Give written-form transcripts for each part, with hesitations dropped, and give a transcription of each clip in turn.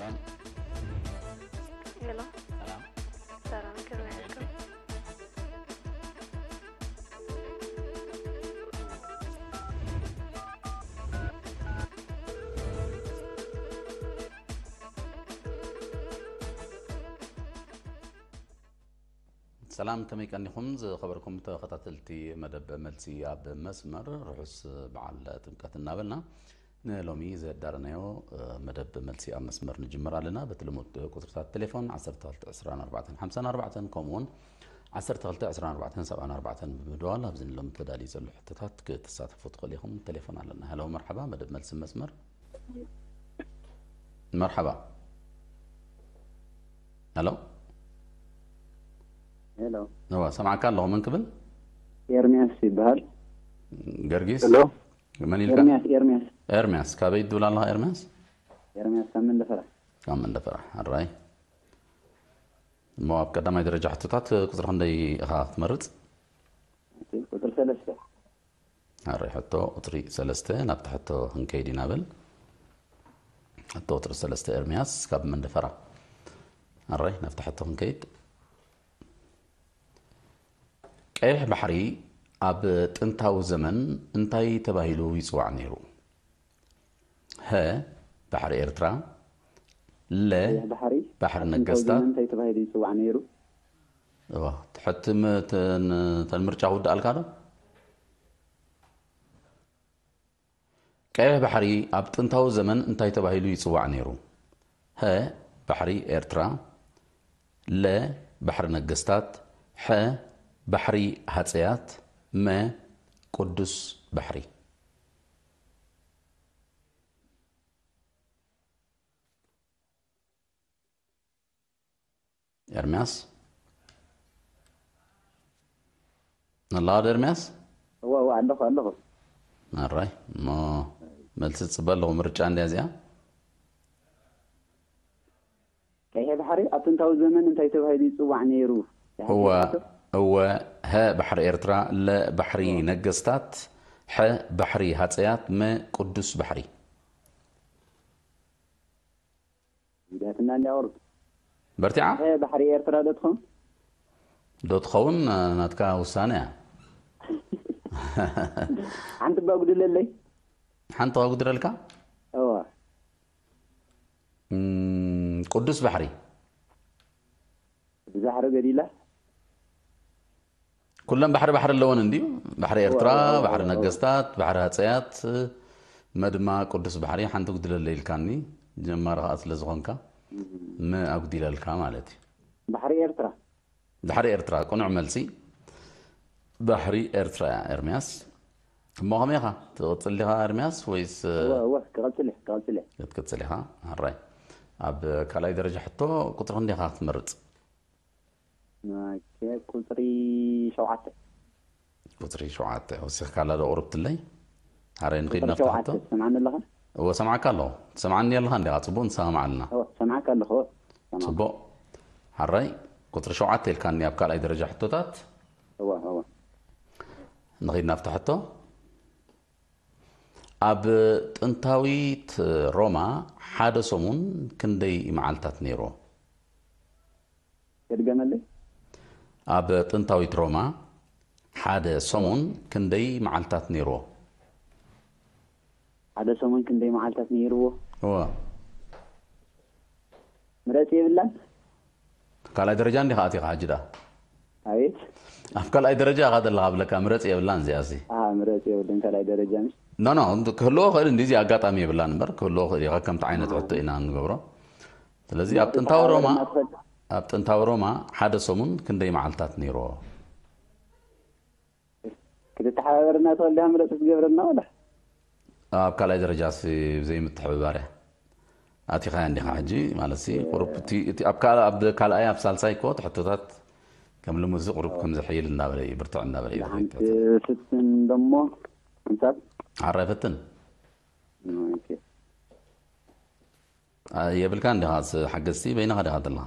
سلام. يلا سلام. سلام كله عليكم. سلام تميك أني خمز خبركم تختلتي مدب ملسي اب مسمر رحس بعل تمكات النابلنا نلومي زاد دارنايو مدب ملسي اب مسمر نجمر لنا بتلمود كثرة التليفون 10 3 24 54 كومون 10 3 24 74 بمدوال أبزن لهم تدالي زلو حتتات كتساتفو تقليهم تليفون لنا. هلا مرحبا مدب ملسي مسمر. مرحبا. هلو هلو هو سمعك الله من قبل إرمياس يبهل جرجيس هلو من يلقى إرمياس كابي يدول الله إرمياس كم من دفرح الرأي ما بقدام هاي درجة حطتات كسر هندي غاث مرض كسر سلسة الرأي حطه أطري سلسة نبت حطه هنكيدي نابل حطه أطري سلسة إرمياس كم من دفرح الرأي نفتح حطه هنكيد قيح بحري اب طنتاو زمن انتاي تباهيلو يصوع نيرو ها بحر إرترا لا بحر نجستا انتاي تباهيلو يصوع نيرو واه تحتم تنمرچا ود الكادو قيح بحري اب طنتاو زمن انتاي تباهيلو يصوع نيرو ها بحري إرترا لا بحر نجستات ح بحري هاتسيات ما قدس بحري إرمياس الله إرمياس هو عندكم الراي ما ملسي تصبلو مرجع عندي زيها كاي بحري أطنتاو زمن انتي تبهيدي صوع نيرو هو هو ها بحر إرترا لا بحري نجستات ح بحري هاتسيات ما قدس بحري جاتنا لأورد برتعة ها بحري إرترا دوتخون ناتكا وسانية حنت بقدر للي حنت بقدر لك أوه قدس بحري زحر قليلة كلهم بحر اللون انديو بحر إرترا بحر نجستات بحر هاتسيات مدما قدس بحري حنت قدل الليل كاني جمارها أصل زغنكا ما أقدل الكا مالتي بحر إرترا كون عملسي بحر إرترا إرمياس مغميها تغتسلها إرمياس ويس واه تغتسلها هالراي أب كلاي درجة حطو قطر عندي خاطر مرت كوتري شعاته وسخ على قربت لي هارين غير نفتحته سمعنا الله هو سمعك الله سمعني الله عندي عصبون سامع لنا هو سمعك الله هو صبو هاري كوتري شعاته اللي كان يبقى على درجه حطوتات هو نغير نفتحته اب طنتاويت روما حدا سمون كندي معلتات نيرو يرجملي اب طنتاويت روما حدا سمون كندي معلتات نيرو حدا سمون كندي معلتات نيرو هو مراتي بالله قال درجه عندي خاطي حاجده ايت افكال اي درجه هذا اللي قبلك مراتي بالله زياسي مراتي بالله قال اي درجه مش لا كله غير اندي زي اغاطامي بالله نبر كله غير كمت عينت حتى انا نغبره لذلك اب طنتاو روما حدا سمون كندي معلتات نيرو كده تحاورنا تولي عمرة تتقبرنا ولا؟ بكالاي درجات زي ما تحبباري أتي خاين دي حاجي مالسي قرب تي بكالاي بسالساي كو تحطوتات كم لموزي قرب كم زحيل النابري برتع النابري عند فتن دمو انساب عرى فتن اوكي يبلكان دي هاز حقستي بين غادي هاد الله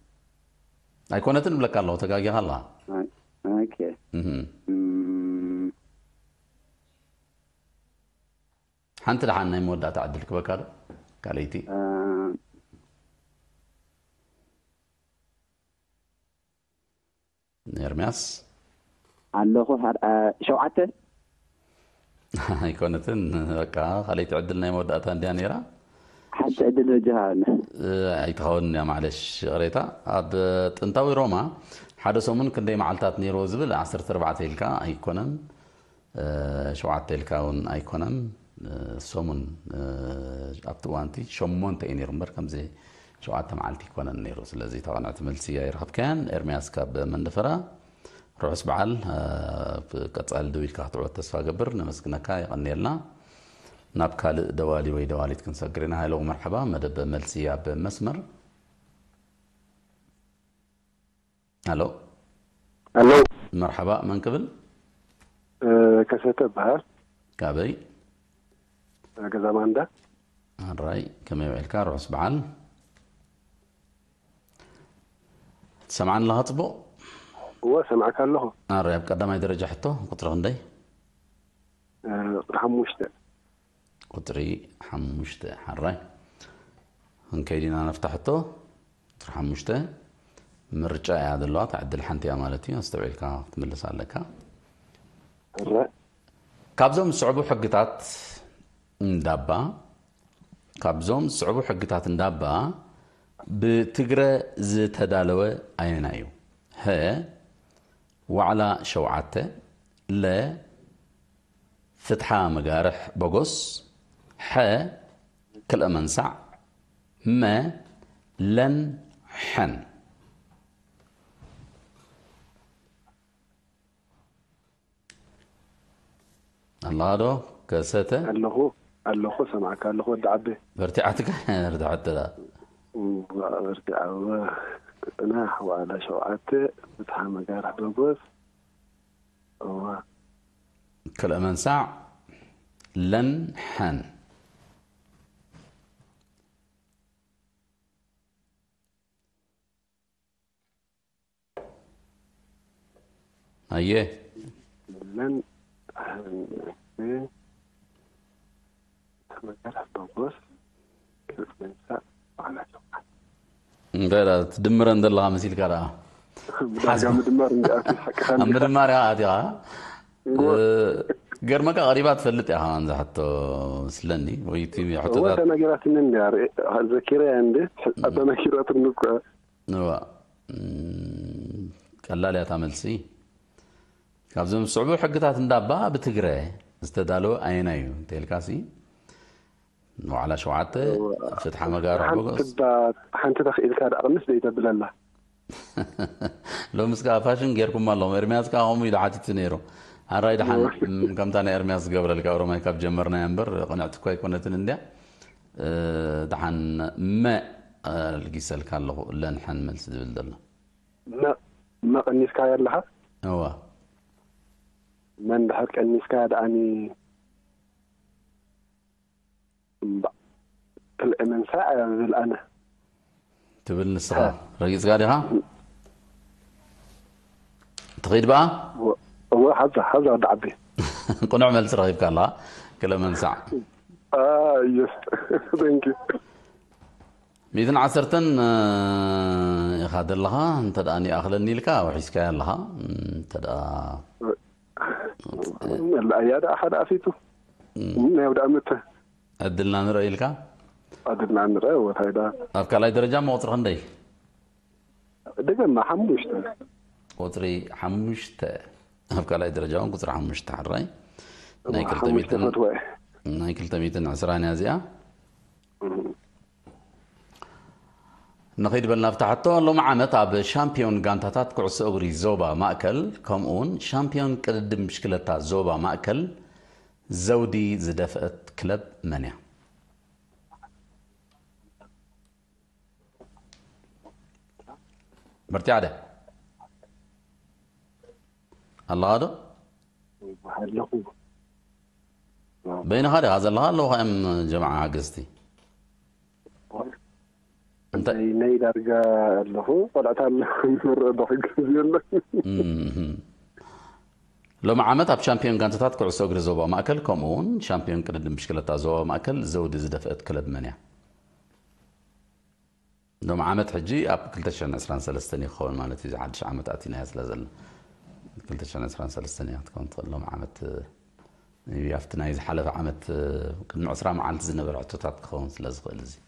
أيكونتن بلا كالو تجاجي هلا أوكي حنت لحنا يمود تعدل كبكار كاليتي نيرمياس علوخو شوعته يكونتن هكا خلي تعدلنا يمود تانديا نيرا حتى عدل رجال يتخون يا معلش قريتها اب طنطاوي روما حدثو من كندي معلتات نيرو زبل 14 تلكا ايكونن شوعته تلكاون ايكونن سومن ابتوانتي شمونت انيرمر كمزي شوعته معلتي كونن نيرو سلازي تقنعت ملسيه يرخب كان ارمياس كاب منفرا روس بعل قصال دويل كاتعو تسفا قبر نمسكنكا يقنيلنا ناب كالئ دوالي وي دواليت كنسكرنا هاي لو مرحبا مدب ملسي اب مسمر الو الو مرحبا من قبل كاسات بهار كابي كذا ما عنده الراي كما يوعي الكار روح سبعان سمعان لها طبو هو سمعك له الراي بقدام هاي درجه حتو قطره هندي حموشته قطري حموشته حراي هنكيدينا نفتحته حموشته مرجع هذا اللي تعدل حنتي مالتي استبعلك تملس عليك كابزوم صعبو حقتات ندابا كابزوم صعبو حقتات ندابا بتقرا زتدالوه عينايو ها وعلى شوعته لا فتحة مجارح بقص ح كل منسع ما لن حن الله دو كاسته اللهو سمعك اللهو دعبه ارتعتك ارتعت لا ارتع نحو على شوعته فتحة مجارح بقص كل منسع لن حن أيه لن حن لا تدمر عند الله مسيل كرا مدمر عادي قرمك غريبات فلت يا هانز حتى سلني ويتي حتى انا قرات من داري ذاكره عندي انا قرات النقطه نوا قال لي تعمل سي كابزم صعوبه حقتات اندابا بتقرا استدالو عينايو تلكاسي وعلى شعته فتحه مقار بقص حنت تخ اذا كان امس ديت بالله لو مسكا فاشن غيركم مالهم ارمياس كاهم يدعت تنيرو هاي دحن كمتان ارمياس قبل الكورو ما كاب جمرنا ينبر قنعتك كونت انديا دحن ما القيسل كان له لن حن ملس دبل دله ما قنيس كاير لها هو من بحك قنيس كاد اني من ساعه انا تبل نسخه رئيس قاعد ها تغيد بقى هو حظا دعبي قنع ملس رهيب كان لا كلا منسع يس ثانك يو ميدن عسرتن يخادر لها انت داني اخلني لك وحيسك لها انت دا الاياد احد عفيته نعود امته عدلنا نرأي لك عدلنا نرأي وهيدا ابقى لاي درجه ما وتر هندي دجما حموشته قطري حمشته أبقى لا درجة قطر حمشته حراي نايكل تميتن نايكل تميتن عسران أزياء نخيد بالنا فتحتو لو معنا تاب شامبيون غانتاتات كعس أغري زوبا مأكل كم أون شامبيون كرد مشكلة زوبا مأكل زودي زدفت كلب منيا Berarti ada? هل هذا؟ بين هذا اللي هو أم جماعة قصدي. أنت نيل أرجع له طلعت على لو ما عملتها بشامبيون كانت تذكر سوق رزوبا ما أكل كمون شامبيون كانت المشكلة تازوا ما أكل زود زدفت كلب منيع. لو ما عملت حجي أب كل تشرن أسران سلستني خول مالتي زعلش عملت أتينا هسلا كل تشرن أسران سلستني كنت لو ما عملت يافتنا إذا حلف عملت كنا أسران ما عملت زنا برعتو تذكرون سلزق لزي.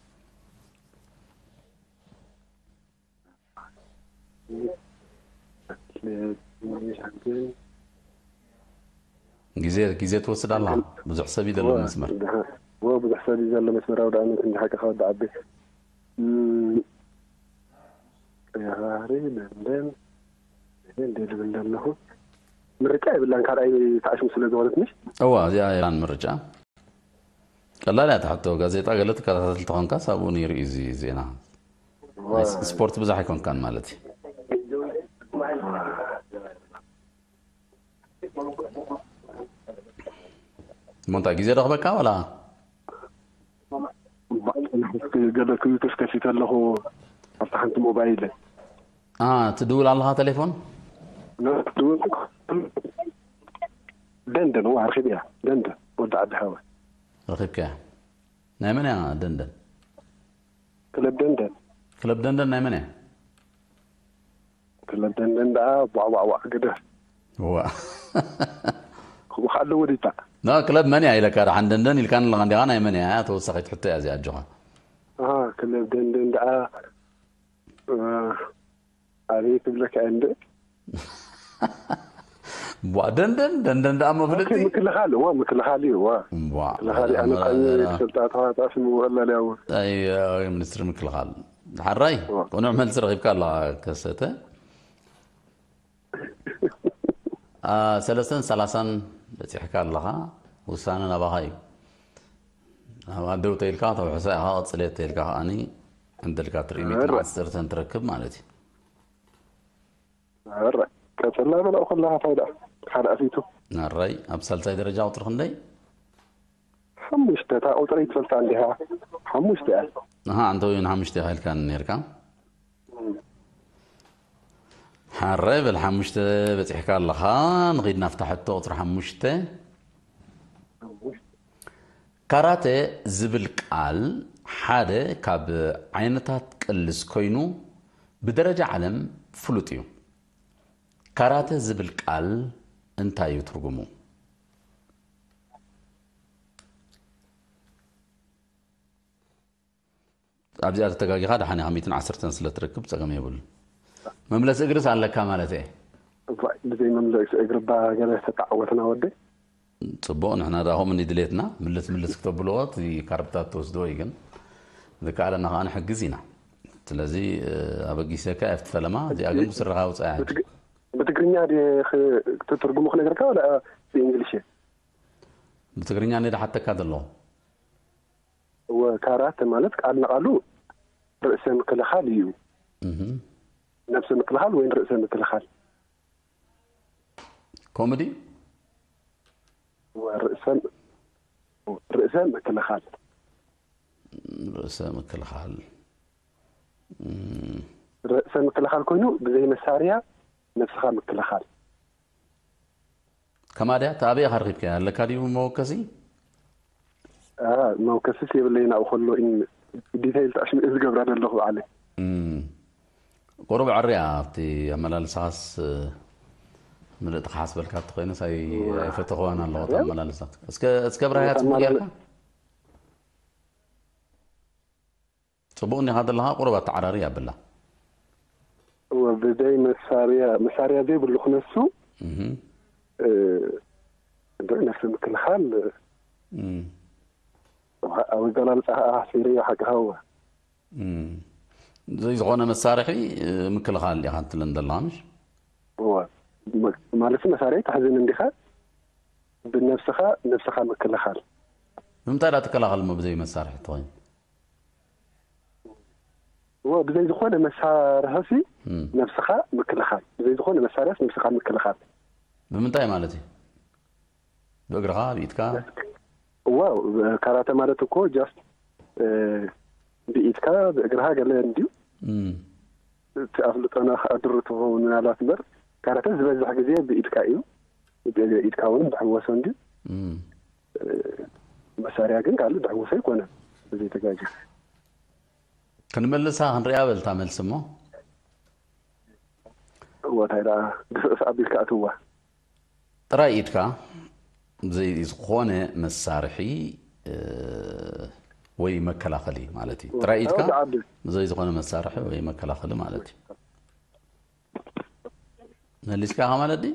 جزير توصل الله بزح سبي دلو مسمر و بزح سبي دلو مسمر او دعنا كنت حكا خود عبي يا هاري لندن له مرجع بالله كان اي تعش مسله زولتني اوه يا ايران مرجع لا لا تحطوا غازيطه قالت كاتلت خنكا صابون يري زي زينا سبورت بزح يكون كان مالتي مونتا ጊዜ ረበካ ወላ موبايل تدول على تليفون تدول دندن وارخبيا دندن ودع الحوا رخبك نايمنا دندن كلب دندن كلب دندن نايمنا كلب دندن دا وا كده هو وخلو وريتا لا كلب منيع لك عند دندن اللي كان لغندغانا منيع توسخت حتى يا زي الجوع كلب دندن دعاء عريت لك عندك بوا دندن دندن دعاء مفلتي مثل حالي هو مثل حالي هو مثل حالي انا قال سلطات هات اسمه ولا لا هو اي منستر مثل حال حراي ونعمل سرغيب كالله كسته سلسن سلاسن بتي حكى لها وسانا بهاي درو تيلكا طبعا ساعه صليت تيلكا اني عند الكاتري ميت عصرت تركب مالتي الري كتلا بلا اخذ لها فايده حرق فيتو الري ابسلتاي درجه وطرخ لي خمشت تاع اوتريت فلت عندها خمشت ها انتو ينحمشت هاي كان نيركا حرب الحمشت بتحكى لها نغيد نفتح التوتر حمشت كاراتي زبل قال حاده كاب عينتات قلس كوينو بدرجه علم فلوتيو كاراتي زبل قال انتايو ترجمو ابزار تقاقي هذا حني 110 سنه سلتركب صقم يبل مملس اجرس على لك مالتي زي مملس اجر باغا تتعوتنا ودي صبون احنا راهو من دليتنا ملس كتب لوات كاربتات توسدو يكن ذكا على انا حجزينا سلازي ابغي سكا افتلما زي اجم سرها وصاع بتقرينيا دي تترجمو خلي غيرك ولا انجليزي بتقرينيا ني حتى كادلو وكارات مالك قالنا قالو راسن كل خاليو نفس المقلحل وين رأس المقلحل؟ كوميدي؟ رأس المقلحل رأس المقلحل رأس المقلحل كونو بزي مساريا نفسها مقلحل كما ده تابع هرغبك هل لك هذه موكسي؟ موكسي سيبلينا وخلو إن ديتايل عشان إذ قبرنا اللغو عليه قرب عريا ابتي ملالساس من تخاص بالكات خوينا ساي فتخوانا الله تعالى ملالسات اسك برايات ملالكا صبوني هذا لها قرب تعراريا بالله وبداي مساريا دي باللخ نفسه نفس كل حال او جلال سيريا حق هو زي زغونه مسارحي مكلخال اللي حتى لندلامش هو مالك مسارحي تحزن اندخال بنفسها مكلخال ممتى لا تكلخال مبدئي مسارحي طيب وبزي زخونه مسار هسي نفسها مكلخال بزي زخونه مسارات نفسها مكلخال بمنتاي مالتي بقرها بيتكا واو كاراتا مالتو كو جاست بيتكا بقرها قال لي نديو تعفلت انا ادرتو من على تبر كاراتا زبزح غزي بيتكا ايو بيتكا وين بحوسو نديو مساريا كن قال دعوسه يكون زي تجاجه كان ملسا هنريا بلتا ملسمو هو تايرا ابيك اتوا ترايتكا زي خونه مسارحي وي مكلاخلي مالتي ترايتكا زي خونه مسارحي وي مكلاخلي مالتي ملسكا عملتي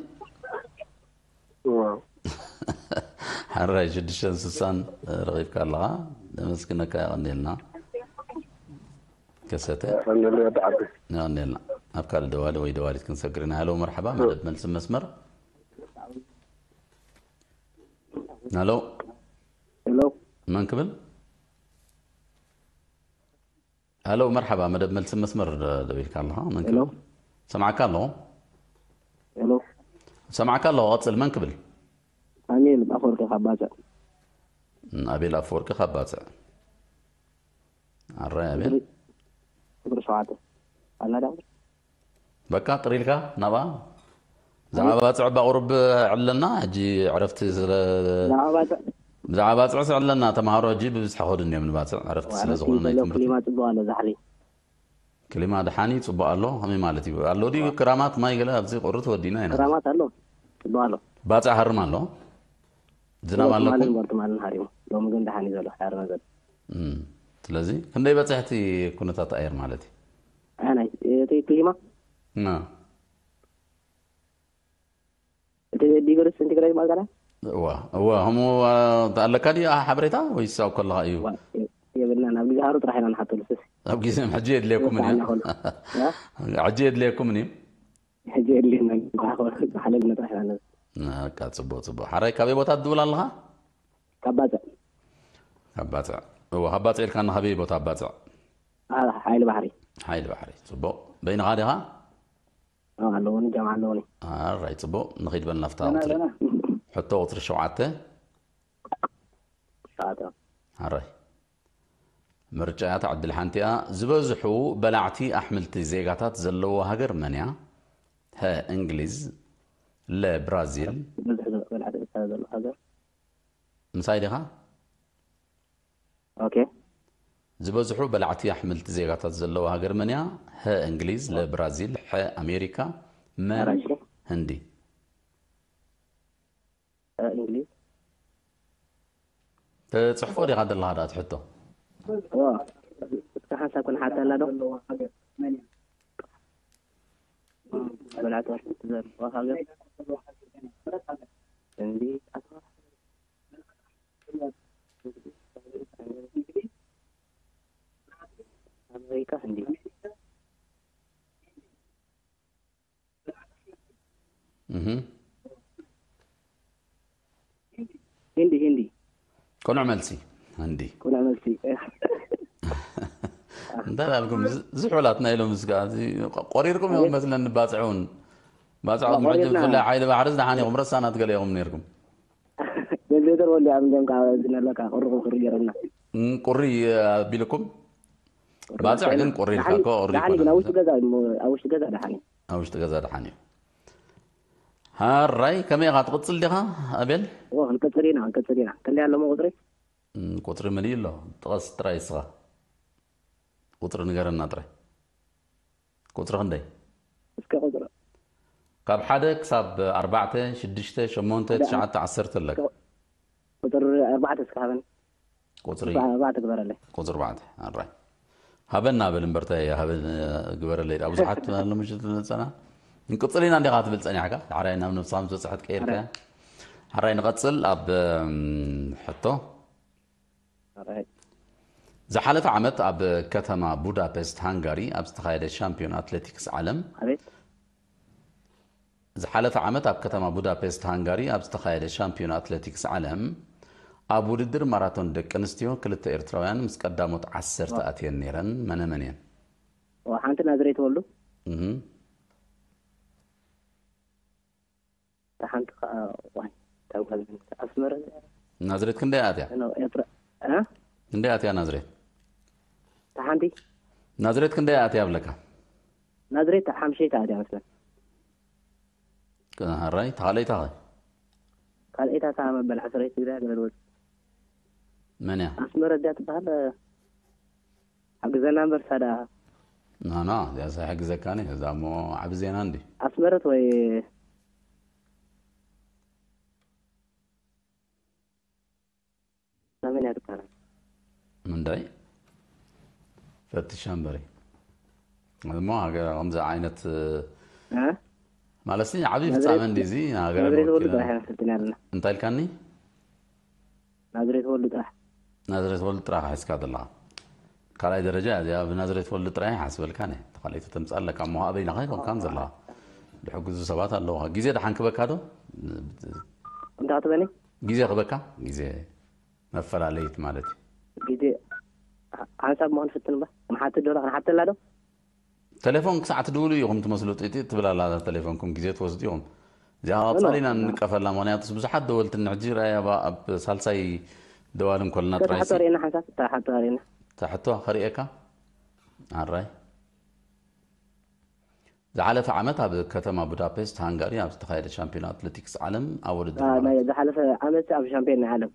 واو حراج الشان سسان رغيب كالله مسكنك غني لنا كاساتات غني لنا افكار الدوالي وي دوالي كنسكرنا الو مرحبا مالت ملس مسمر الو الو من قبل الو مرحبا مالت ملس مسمر دويلك الله من قبل سمعك الله الو سمعك الله اتصل من قبل أمين بأفورك خبازة أبي لأفورك خبازة الرأي أبي أبرو سعادة أنا دعم بكا طريقة نبا زعابات عبا غرب علنا أجي عرفت زعابات عسر علنا تمهارو أجيب بسحقود النيوم الباتع عرفت سلزغولنا يتمرت كلمات الضوانة زحلي كلمات دحاني تصبق الله همي مالتي الله دي كرامات ما يقلها بزي قررت ودينا هنا كرامات الله تصبق الله باتع حرم الله زناب الله مالن برت مالن حريم لو مجن دحاني زلو حرم زل ስለዚህ ክንደይ በጽሕቲ ኩነታት ኣየር ማለት ኣና እቲ ክሊማ ና እቲ ዲግሪ ሴንቲግሬድ ማለት ኣላ ዋ ዋ ሆሞ ተኣለካዲ ሓብሬታ ወይስ ኣብ ኩላ እዩ የብልና ናብ ግዛሩ ጥራሕና ንሓተሉ ስስ ኣብ ግዛም ሕጂ የድልየኩም እኒ ሕጂ የድልየኩም እኒ ሕጂ የድልና ሓለልና ጥራሕና ናካ ጽቡቕ ጽቡቕ ሓራይ ካብይ ቦታ ድብል ኣለኻ ካባጻ ካባጻ هو حبات إلك أنا حبيب وتحبات حايل بحري حايل بحري صبو بين غادها علوني جمع علوني راي صبو نخيد بالنفطة وطري حطه وطري شعاته شعاته راي مرجعات عبد الحنتيا زبزحو بلعتي أحملتي زيغاتات زلو هاجر منيا ها إنجليز لا برازيل مسايدها اوكي زبزحو بلعتي حملت زيغاتات زلو هاجر منيا ه انجليز ل برازيل ح امريكا من هندي انجليز تصحفوا لي غاد الله هذا تحطو واه تحس اكون حتى لا دو منيا بلعتي زلو هاجر هندي أمريكا هندي هندي هندي كون عملتي هندي كون عملتي انتبه لكم زحولاتنا إلهم مسكاتي قريركم يوم مثلا باتعون باتعون معجب كلها عايدة بعرزنا حاني غمرة سنة تقلي يوم نيركم بلدر ولا عم جنب قاعدين لك قرقوا قريرنا قري بلكم بعد عندن قري لك قري يعني اوش غزا اوش غزا دحاني اوش غزا دحاني ها الراي كم غتقتل لها قبل واه كثرينا كثرينا كان لي على ما قطري قطر ملي لا تقص تراي صغا قطر نغرنا تراي قطر هندي اسك قطر كاب حدك صاب 4 6 8 9 10 لك قطر 4 اسك هبن قطر 4 تقدر له قطر 4 الراي هبلنا بالمبرتايا هبل قبر الليل ابو زحت ما مش سنه نقصل لنا عندي غاتبل صني حاجه حراينا من صام صحت كيركا حراي نقصل اب حطه زحلت عمت اب كتما بودابست هنغاري اب استخايده شامبيون اتلتيكس عالم زحلت عمت اب كتما بودابست هنغاري اب استخايده شامبيون اتلتيكس عالم أبو ردر ماراثون دك أنستيو كلتا إرتراويان مسقداموت 10 أتيان نيران منين وحنت نظري تولو حنت واحد تاو كذا أسمر نظري كندي آتيا أنا يبرأ ها كندي آتيا نظري تحنتي نظري كندي آتيا بلكا نظري تحمشي تاديا مثلا كنا هراي تعالي تعالي قال إيه تعمل بالحسرات كذا قبل الوقت من يا أسمر ديت بحال حجزنا برسالة نا ده صحيح حجز كاني إذا مو عبزين عندي أسمرت وي من داي فتشان بري مو هكذا غمزة عينة ها مالسني عبيد تعمل لي زي هكذا أنت الكاني نادريت ولد راح نادريت ولد راح حسكاد الله كلا درجات يا بنظرة ولد رايح حسب الكانه تخليت تمسأل لك عن مهابي نخايف كان زلا لحقوق الزوجات الله جزء ده حنك بكادو ده عطبني جزء خبكا جزء ما فراليت مالتي جزء حسب ما نفتن به محات الدولة أنا حتى لا ده تلفونك ساعة دولة يوم تمسلوت إتي تبلا لا تلفونكم جزء توصل يوم جاء صارينا نكفل لما نياتس بس حد دولة النعجيرة يا باب سالسي دوالهم كلنا ترى حتى رينا حسب حتى رينا تحتوها خريئك عالراي زعلف عمتها بكتما بودابست هنغاريا بتخيل الشامبيون أتلتيكس عالم أول الدولة لا زعلف عمتها بشامبيون عالم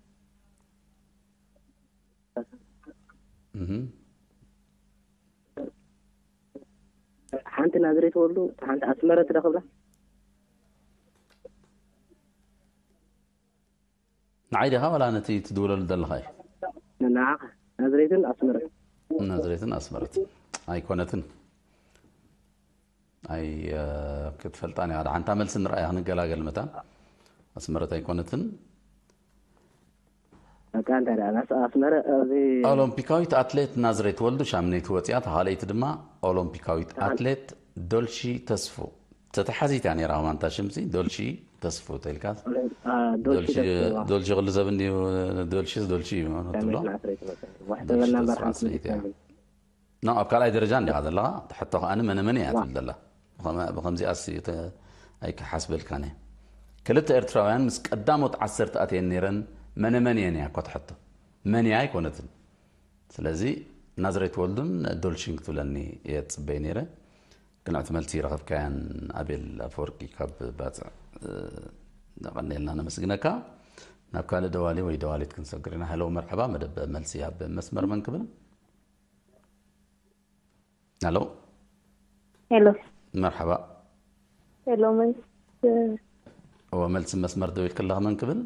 حانت نادريت ولو حانت أسمرت رخبة نعيدها ولا نتي تدول الدلخاي نعم نظريتن أسمرت نظريتن أسمرت أي كونتن أي كنت فلتاني هذا عن تعمل سن رأي هنقل أقل متى أسمرت أي كونتن كانت أنا أسمر أولمبيكاويت أتلت نظريت ولدو شامني توتيات هاليت دما أولمبيكاويت أتلت دولشي تصفو تتحزي تاني رامان تشمسي دولشي تصفو تلك دولشي غل زبني دولشي ما نطلع لا أبقى على درجان هذا لا حتى أنا مني عبد الله بخمسي أسي هيك حسب الكاني كلت إرتراويان مسك قدامه تعسرت أتي النيران مني أنا كنت حتى مني هاي كنت سلازي نظرة ولدم دولشينك تولني يتبينيره كنا عملتي رغب كان أبيل أفوركي كاب بات غني لنا مسجنكا نبقى دوالي ويدوالي تكون سكرنا هلو مرحبا مدب ملسي اب مسمر من قبل الو الو مرحبا الو ملسي مسمر دوي كلها من قبل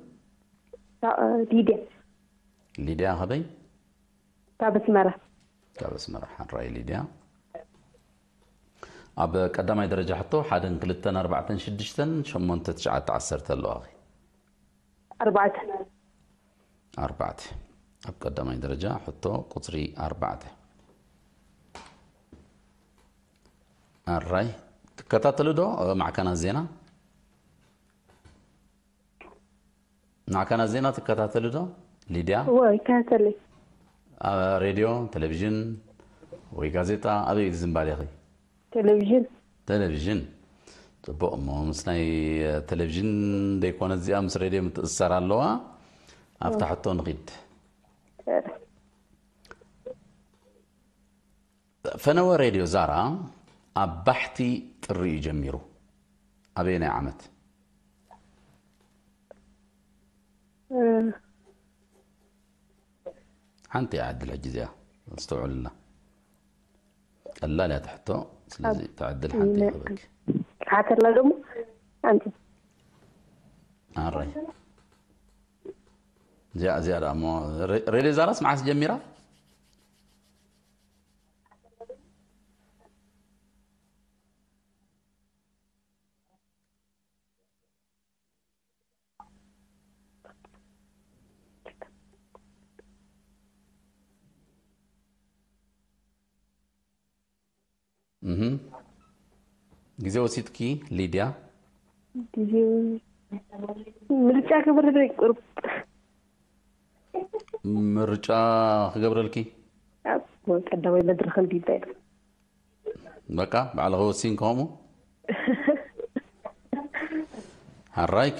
ليديا ليديا هبي تابس مرة حنراي ليديا اب قدامي درجه حطو حدن كلتن 4 6 8 9 10 له اخي 4 اب قدامي درجه حطو قطري 4 الراي تكتاتلو دو معكنا زينه معكنا زينه تكتاتلو دو ليديا وي كاتلي راديو تلفزيون وي غازيتا ابي زمبالي اخي تلفزيون طبق مسناي تلفزيون ديكون زي امس راديو متاثر علىها افتحته نغيد فنو راديو زارا ابحتي طري جميرو ابينا عمت انت عدل الجزاء استوعوا لنا الله لا تحطه سلازي تعدل حتى يقبلك حتى لا دم انت راي جاء زياره مو ريلي زارس معاس جميره جزء وسيط كي ليديا جزء مرجع قبل ذلك قرب مرجع قبل الكي قدامي بدر خلدي بير بكى على غوسين كومو هالرايك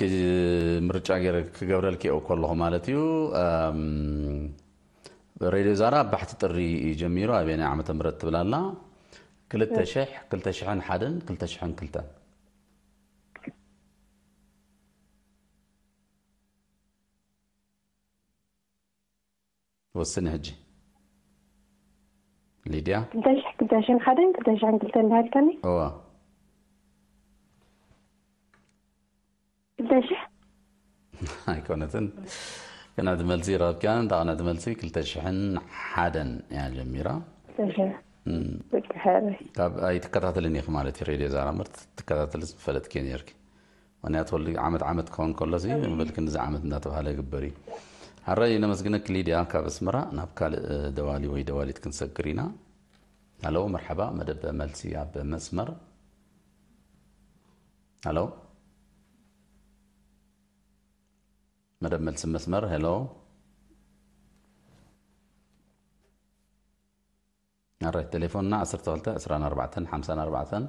مرجع كجبرالك أو كله مالتيو راديو زارا بحث تري جميرة بين عمة مرتب لله كل تشح كل تشحن حدا كل تشحن كلتا والسنة هجي ليديا كنت عشان خادم كنت عشان قلت لها الكلمة كنت عشان هاي كونتن كنا دملتي راب كان دعنا دملتي كنت عشان حدا يا جميرة كنت عشان طب أي تكرهت لني خمالتي ريدي زارا مرت تكرهت لسم فلت كينيرك وأنا أتولي عمد كون كل زي ولكن إذا عمد ناتو هلا جبري هالرأي نمسجنك ليديا كابس مرة نبكى دوالي وهي دوالي تكن سكرينا الو مرحبا مدب ملسي اب مسمر الو مدب ملسي مسمر هلو نرى تليفوننا 10 2 10 4 5 4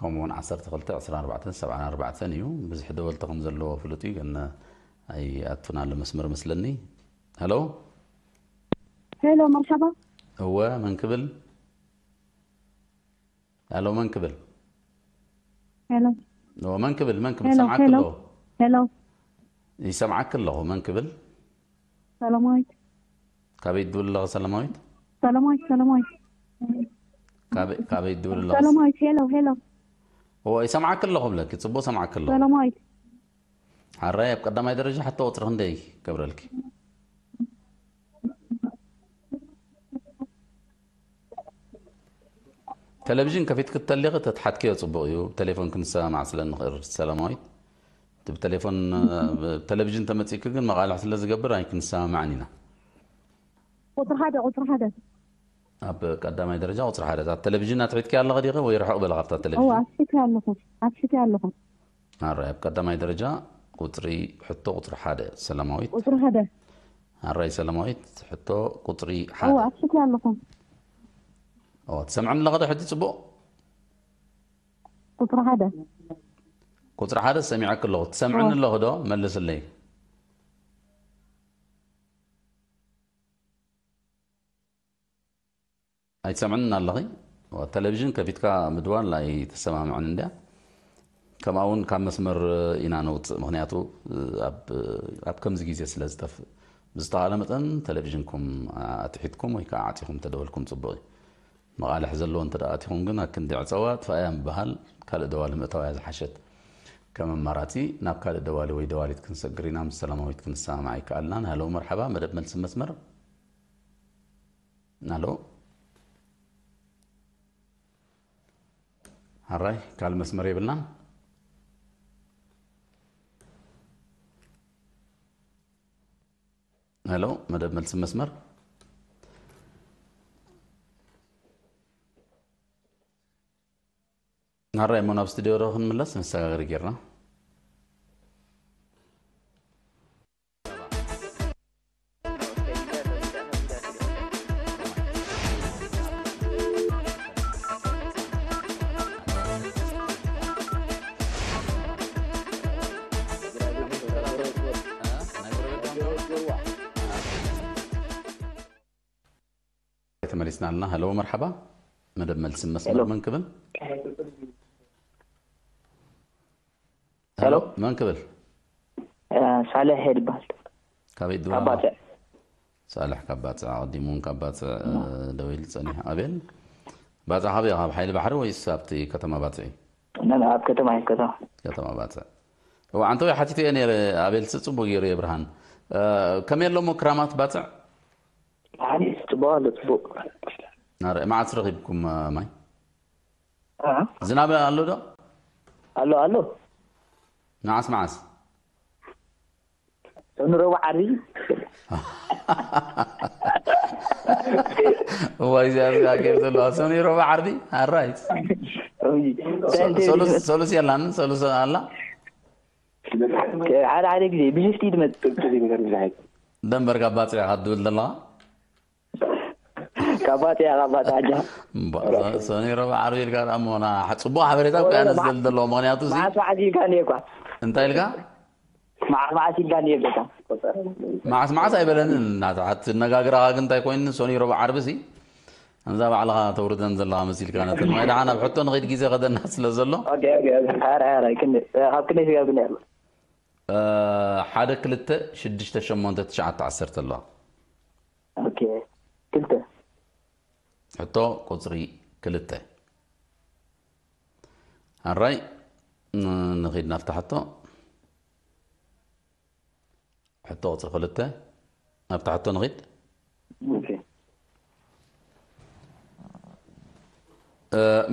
كمون 10 2 10 4 7 4 يوم بزح دول تقم زلوا فلوتي قلنا اي اتفنا لمسمر مثلني هلو هلو مرحبا هو من قبل الو منكبل الو هو منكبل سمعك الله الو يسمعك الله منكبل سلامايت كابي يدول الله سلامايت كابي يدول الله سلامايت هلو هو يسمعك الله لك تصبو سمعك الله سلامايت عرايب قدام درجه حتى وتر هندي كبرلك تلفزيون كفيت كتلغ تتحكي وتصبغيو تليفون كنسا مع سلامايت بتليفون تلفزيون تمتي كن ما قال حسلا زقبر هاي كنسا معنينا وتر هذا اب قدامي درجه وتر هذا التلفزيون تعيد كي الله غادي ويرحق بالغلطه التلفزيون هو عشتي على لكم الراي قدامي درجه قطري حطو وتر هذا سلامايت وتر هذا الراي سلامايت حطو قطري هذا هو عشتي على لكم تسمعنا لغدا حد يصبو قطر هذا سمعك الله تسمعنا لغدا ملس لي هاي تسمعنا لغي والتلفزيون كفيتكا مدوان لا يتسمع معنا كما اون كان مسمر انا نوت مغنياتو اب كم زغيزي سلازتف مستعلم متن تلفزيونكم اتحيتكم ويكا اعطيكم تدولكم صبغي مقال حزلو انت دقاتهم قلنا كنت عصوات فايام بهال كال دوال متوايا زحشت كمان مراتي ناب كال دوالي وي دوالي تكنسقرينا من السلامة ويتكنسا معي كالنا هلو مرحبا مدب ملسم مسمر هلو هالراي كال مسمر يبلنا هلو مدب ملسم مسمر هالرأي من أب استديو راح نملس نساق غير كيرنا تمارسنا لنا هلو مرحبا مدب ملسم مسمر من قبل الو من قبل صالح هيدبال كابي دو صالح كبات عديمون كبات دويل صالح ابل بات حبي حيل بحر ويس ابتي كتما باتي انا اب كتما بات هو انت حكيتي اني ابل صبو غير ابراهيم كم يلو مكرامات بات علي استبال صبو نار ما تصرخكم ماي زناب الو ده الو نعس نروح عري هو إذا كيف تلوسون يروح عري الرئيس سولس يلان سولس الله على عليك زي بيجي تيجي مت تيجي مت دم بركبات يا حد ولد الله كافات يا غابات عجها. سوني ربع عربي الكلام أمونا صباح حبيتك أنا زل دلوماني أتوسي. ما سمعتي كاني كوا. أنت إلكا؟ ما سمعتي كاني كوا. ما سمعت أي بلن ناتعت نجاجرها كنت يكون سوني ربع عربي سي. أنا على تورد أنزل الله مسيل كانت. ما إذا أنا بحطه نغير جيزة غدا الناس لزلوا. أوكي هر كني هكني في غدا. حادك لت شدشت شمونت تشعت عسرت الله. أوكي كلته. حتى قصري كلته. هالرأي نغير نفتح حتى قصر كلته نفتح حتى نغير. أوكي.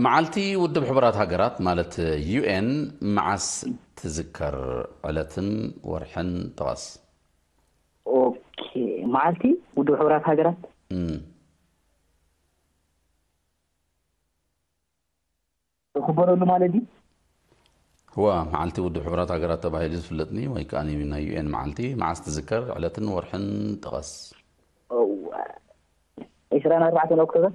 معالتي ودب حبرات هاجرات مالت UN معس تذكر علتن ورحن طاس. اوكي معالتي ودب حبرات هاجرات. خبروا له مالتي؟ هو معالتي ودب حبرات هاجرات تبع هيدز فلتني وهيك اني من UN معالتي معس تذكر علتن ورحن طاس. اوه 24 اكتوبر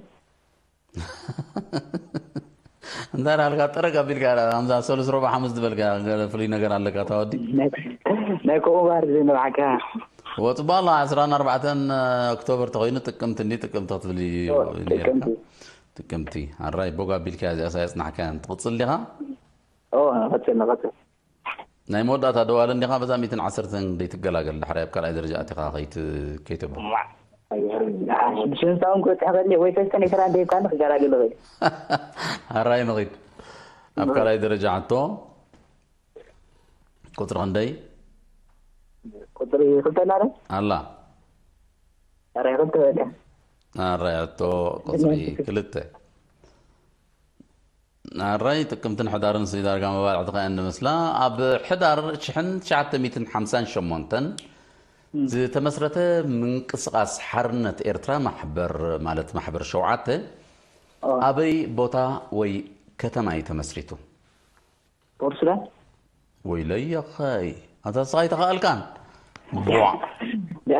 دار على قطرة قبل كذا همزة سولس ربع حمص دبل كذا فلينا كذا على كذا ودي نكو بارزين معك وطبعا عشرين 4 أكتوبر تغيني تكم تطلي تكمتي الرأي بوجا قبل كذا أساس نحكي تقصل لها أوه قصلنا نايم ودا تدور إني خا بس ميتين 10 ديتقلا قل حريب كلا درجة تقاعيت كيتبه شنو تاون كنت أقول لي ويتستني كلام ديكان خجالة قلبي. هالرأي مغيب. أبكر إذا رجعتوا كتر عندي. كتر خلت ناري. الله. الرأي خلت ولا. الرأي تو كتر كلته. الرأي تكمتن حدارن سيدار كم بعد عتقا إنه مثلا أب حدار شحن شعت 250 شمونتن. زي تمسرته من قصقاص حرنة إرترا محبر مالت محبر شوعته أبي بوتا وي كتماي تمسرته بورسلا ويلي يا خاي هذا صايت قال كان بوع لا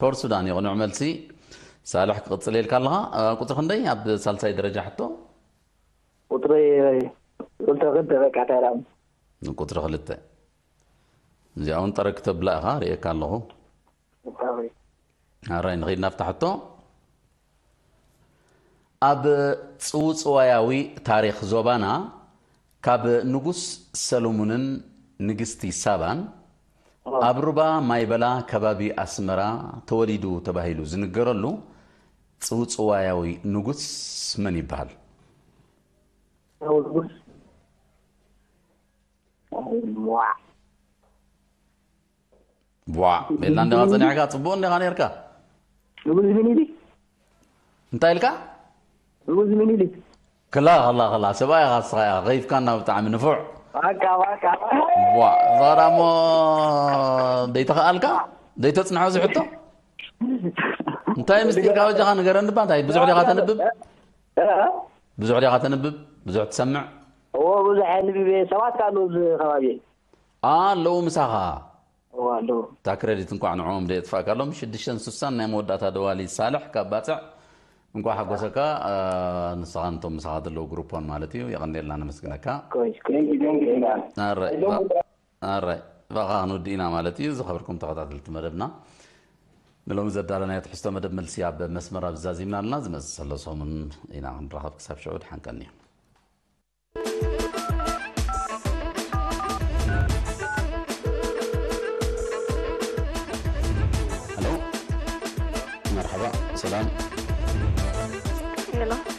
ثور سوداني ونعمل سي صالح قص ليل كلها قص خندي عبد سالساي درجة حتى قطري قلت غدا كاترام قطر خلته جاون تركت بلاها ريك الله راين غير نفتح حتى اب صوصواياوي تاريخ زبانا كاب نغوس سلومونن نغستي سابان أبربا مايبلا كبابي أسمرا توليدو تباهيلو زنقرلو صوت صواياوي نقص من يبهل أول نقص بوا بوا إلا عندما صنعك أطبون لغاني أركا نقص مني دي انت إلكا نقص مني دي كلا الله الله سبايا غصايا غيف كان بتعمل نفوع واكا واكا وا ظرامو ديتا خالكا ديتا صنحو زحطو انتي مستيقا وجهان نغير نبا انتي بزح لي غاتنبب بزح لي غاتنبب بزح تسمع هو بزح نبب سوات قالو خوابي لو مساها لو تا كريديت انكو عنعوم دي يطفا قالو شدشن سوسان ناي موداتا دوالي صالح كباطع انكو حقوسكا نسانتو مساعد لو جروبون مالتي يغني لنا مسكنكا كويس كويس الراي بقى نودينا مالتي زخبركم تقاطعت مدبنا لهم زدارنا يتحسوا مدب ملسي اب مسمر ابزازي من الناس مسلسوا من هنا نرحب كسب شعود حنكني الو مرحبا سلام.